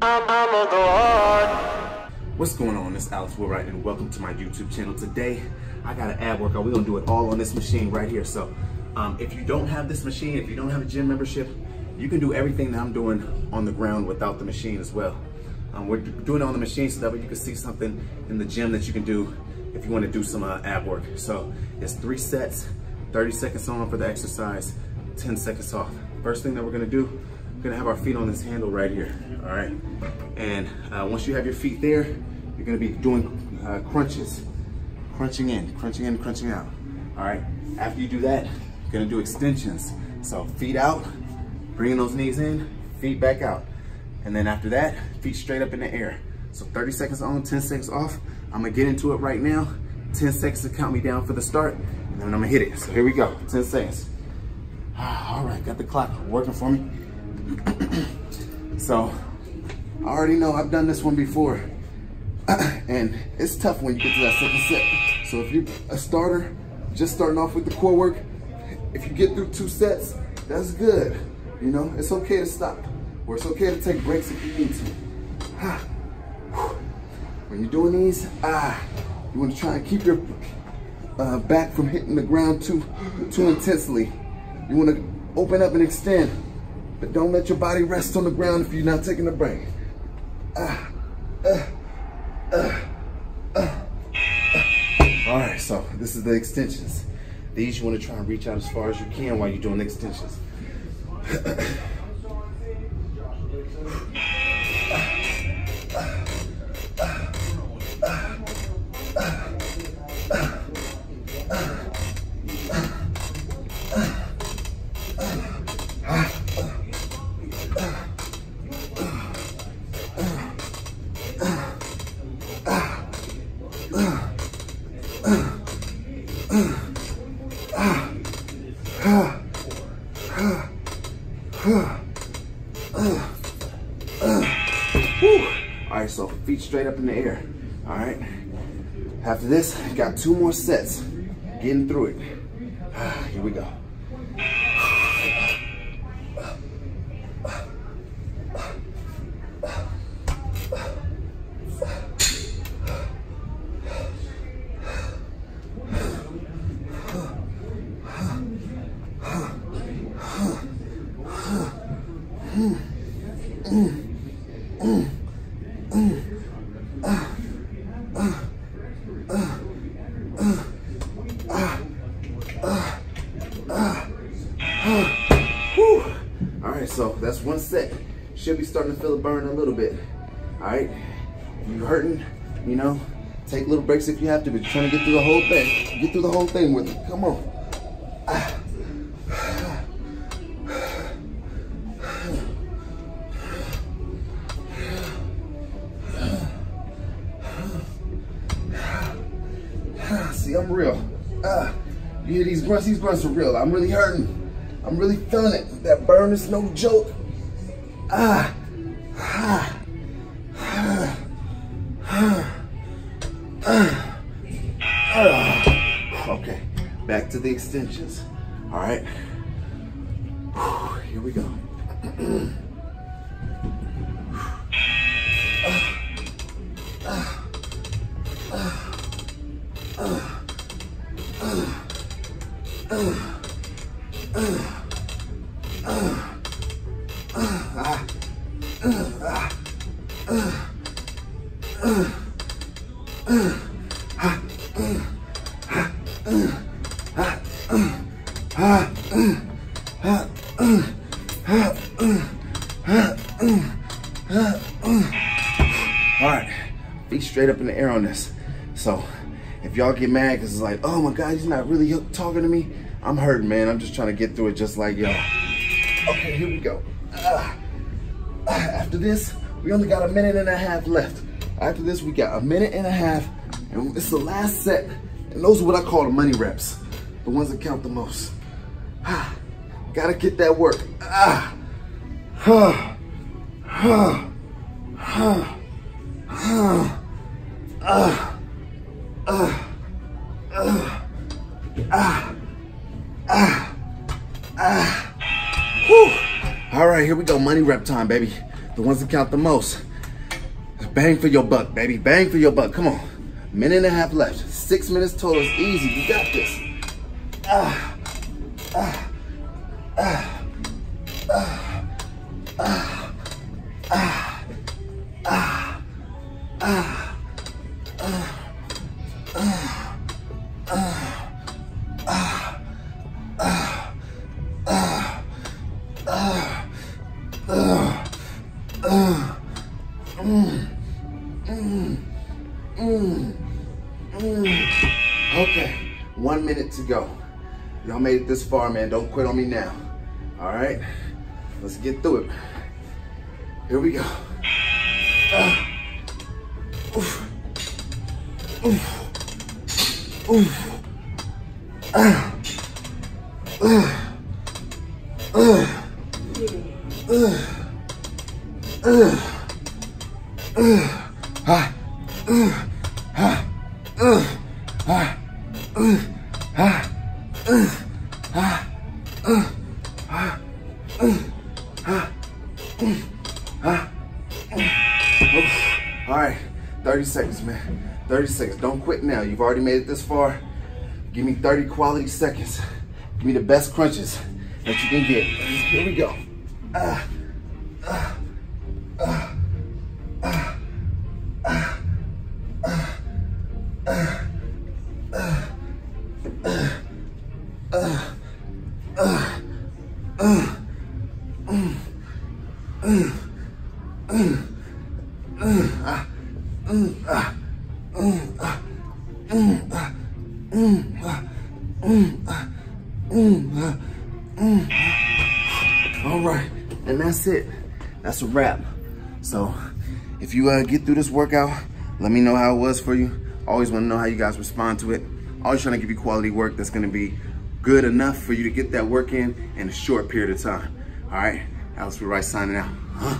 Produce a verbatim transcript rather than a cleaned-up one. I'm, I'm on the one. What's going on? It's Alex Wilright and welcome to my YouTube channel. Today, I got an ab workout. We're gonna do it all on this machine right here. So um, if you don't have this machine, if you don't have a gym membership, you can do everything that I'm doing on the ground without the machine as well. Um, we're doing it on the machine so that way you can see something in the gym that you can do if you wanna do some uh, ab work. So it's three sets, thirty seconds on for the exercise, ten seconds off. First thing that we're gonna do, we're gonna have our feet on this handle right here, all right? And uh, once you have your feet there, you're gonna be doing uh, crunches. Crunching in, crunching in, crunching out, all right? After you do that, you're gonna do extensions. So feet out, bringing those knees in, feet back out. And then after that, feet straight up in the air. So thirty seconds on, ten seconds off. I'm gonna get into it right now. ten seconds to count me down for the start, and then I'm gonna hit it. So here we go, ten seconds. All right, got the clock working for me. So I already know I've done this one before and it's tough when you get to that second set. So if you're a starter, just starting off with the core work, if you get through two sets, that's good. You know, it's okay to stop or it's okay to take breaks if you need to. When you're doing these, ah, you want to try and keep your uh, back from hitting the ground too, too intensely. You want to open up and extend. But don't let your body rest on the ground if you're not taking a break. Ah, uh, uh, uh, uh. All right, so this is the extensions. These you want to try and reach out as far as you can while you're doing the extensions. Alright, so feet straight up in the air. Alright. After this, got two more sets. Getting through it. Here we go. Alright, so that's one set. Should be starting to feel the burn a little bit. Alright, if you're hurting, you know, take little breaks if you have to, but you're trying to get through the whole thing. Get through the whole thing with it. Come on. Ah. See, I'm real. Ah. You hear these grunts? These grunts are real. I'm really hurting. I'm really feeling it. That burn is no joke. Ah, ah, ah, ah, ah, ah. Okay, back to the extensions. All right, here we go. ah, ah, ah, ah, ah, ah. Uh, uh, uh, uh, uh, uh, uh. All right, feet straight up in the air on this. So if y'all get mad because it's like, oh my God, he's not really talking to me, I'm hurting, man. I'm just trying to get through it just like y'all. Okay, here we go. Uh, after this, we only got a minute and a half left. After this, we got a minute and a half, and it's the last set. And those are what I call the money reps, the ones that count the most. Ah, gotta get that work. Ah, ah, ah, ah, ah, ah, ah, ah, ah. Ah, ah, whew. All right, here we go, money rep time, baby. The ones that count the most. Bang for your buck, baby. Bang for your buck. Come on. Minute and a half left. Six minutes total. It's easy. You got this. Ah, ah, ah, ah, ah, ah, ah, ah, ah, ah, ah, ah, ah, ah, ah, ah. Mm, mm, mm, mm. Okay, one minute to go. Y'all made it this far, man. Don't quit on me now. All right, let's get through it. Here we go. Uh, oof, oof, oof. Uh, uh, uh, uh, uh. Uh, ah, uh, ah, uh, ah, uh, ah, uh, ah, uh, ah, ah, all right, thirty seconds, man, thirty seconds. Don't quit now. You've already made it this far. Give me thirty quality seconds. Give me the best crunches that you can get. Here we go. Ah, ah, ah. All right, and that's it. That's a wrap. So if you uh, get through this workout, let me know how it was for you. Always want to know how you guys respond to it. Always trying to give you quality work that's going to be good enough for you to get that work in in a short period of time. All right, Alex Wilright signing out. Huh?